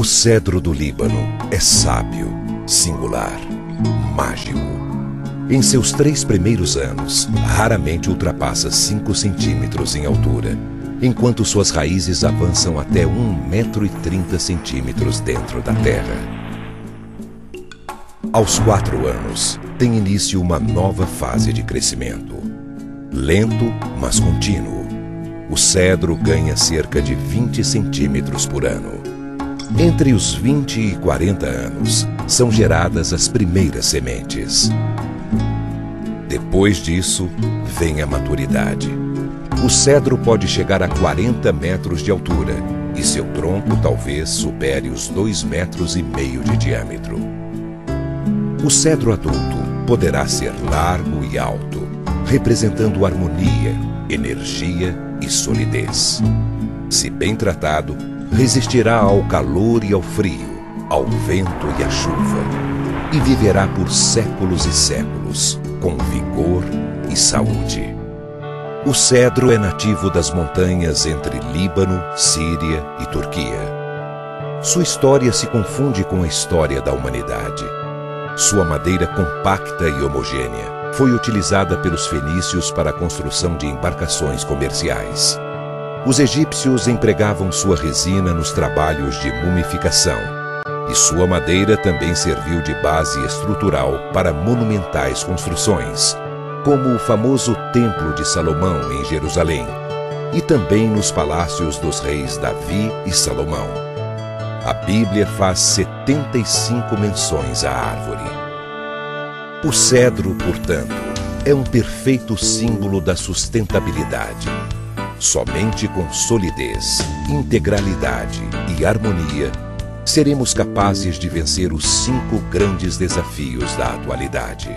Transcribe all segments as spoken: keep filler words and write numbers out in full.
O cedro do Líbano é sábio, singular, mágico. Em seus três primeiros anos, raramente ultrapassa cinco centímetros em altura, enquanto suas raízes avançam até um metro e trinta centímetros dentro da terra. Aos quatro anos, tem início uma nova fase de crescimento. Lento, mas contínuo. O cedro ganha cerca de vinte centímetros por ano. Entre os vinte e quarenta anos, são geradas as primeiras sementes. Depois disso, vem a maturidade. O cedro pode chegar a quarenta metros de altura e seu tronco talvez supere os dois metros e meio de diâmetro. O cedro adulto poderá ser largo e alto, representando harmonia, energia e solidez. Se bem tratado, resistirá ao calor e ao frio, ao vento e à chuva, e viverá por séculos e séculos, com vigor e saúde. O cedro é nativo das montanhas entre Líbano, Síria e Turquia. Sua história se confunde com a história da humanidade. Sua madeira compacta e homogênea foi utilizada pelos fenícios para a construção de embarcações comerciais. Os egípcios empregavam sua resina nos trabalhos de mumificação. E sua madeira também serviu de base estrutural para monumentais construções, como o famoso Templo de Salomão em Jerusalém, e também nos palácios dos reis Davi e Salomão. A Bíblia faz setenta e cinco menções à árvore. O cedro, portanto, é um perfeito símbolo da sustentabilidade. Somente com solidez, integralidade e harmonia seremos capazes de vencer os cinco grandes desafios da atualidade.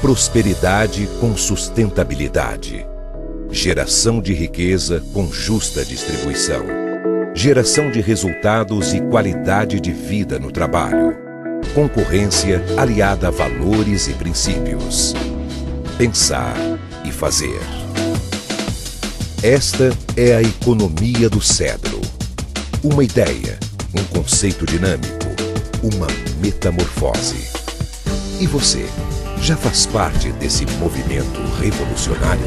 Prosperidade com sustentabilidade. Geração de riqueza com justa distribuição. Geração de resultados e qualidade de vida no trabalho. Concorrência aliada a valores e princípios. Pensar e fazer. Esta é a economia do cedro. Uma ideia, um conceito dinâmico, uma metamorfose. E você, já faz parte desse movimento revolucionário?